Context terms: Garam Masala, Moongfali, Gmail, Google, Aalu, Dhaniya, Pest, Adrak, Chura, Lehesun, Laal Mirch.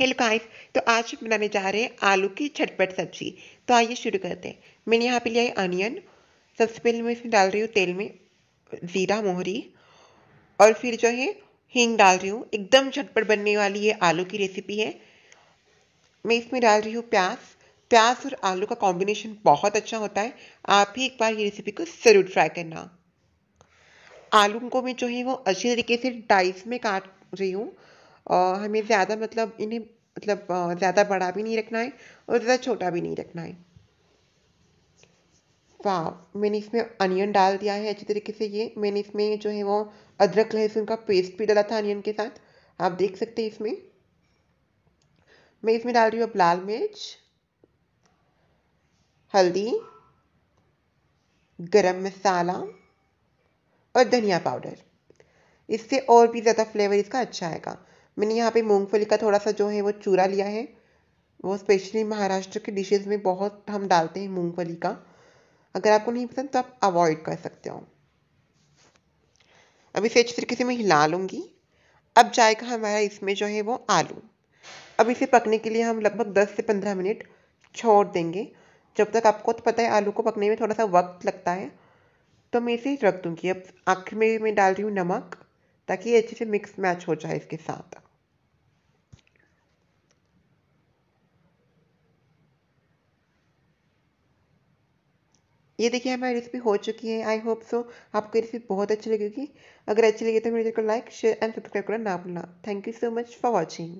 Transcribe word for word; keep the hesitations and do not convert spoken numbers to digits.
Hello guys, तो आज हम बनाने जा रहे हैं आलू की झटपट सब्जी। तो आइए शुरू करते हैं। मैंने यहाँ पे लिया है अनियन। सबसे पहले मैं इसमें डाल रही हूँ तेल में जीरा मोहरी और फिर जो है हींग डाल रही हूँ। एकदम झटपट बनने वाली ये आलू की रेसिपी है। मैं इसमें डाल रही हूँ प्याज। प्याज और आलू का कॉम्बिनेशन बहुत अच्छा होता है। आप ही एक बार ये रेसिपी को जरूर ट्राई करना। आलू को मैं जो है वो अच्छी तरीके से डाइस में काट रही हूँ। और हमें ज़्यादा मतलब इन्हें मतलब ज़्यादा बड़ा भी नहीं रखना है और ज़्यादा छोटा भी नहीं रखना है। वाह, मैंने इसमें अनियन डाल दिया है अच्छी तरीके से। ये मैंने इसमें जो है वो अदरक लहसुन का पेस्ट भी डाला था अनियन के साथ, आप देख सकते हैं इसमें। मैं इसमें डाल रही हूँ अब लाल मिर्च, हल्दी, गरम मसाला और धनिया पाउडर। इससे और भी ज़्यादा फ्लेवर इसका अच्छा आएगा। मैंने यहाँ पे मूंगफली का थोड़ा सा जो है वो चूरा लिया है। वो स्पेशली महाराष्ट्र के डिशेस में बहुत हम डालते हैं मूंगफली का। अगर आपको नहीं पसंद तो आप अवॉइड कर सकते हो। अब इसे अच्छे तरीके से मैं हिला लूँगी। अब जाएगा हमारा इसमें जो है वो आलू। अब इसे पकने के लिए हम लगभग दस से पंद्रह मिनट छोड़ देंगे। जब तक आपको तो पता है आलू को पकने में थोड़ा सा वक्त लगता है, तो मैं इसे रख दूँगी। अब आखिर में मैं डाल रही हूँ नमक ताकि ये अच्छे से मिक्स मैच हो जाए इसके साथ। ये देखिए हमारी रेसिपी हो चुकी है। आई होप सो आपको रेसिपी बहुत अच्छी लगेगी। अगर अच्छी लगी तो मेरे को लाइक शेयर एंड सब्सक्राइब करना ना भूलना। Thank you so much for watching.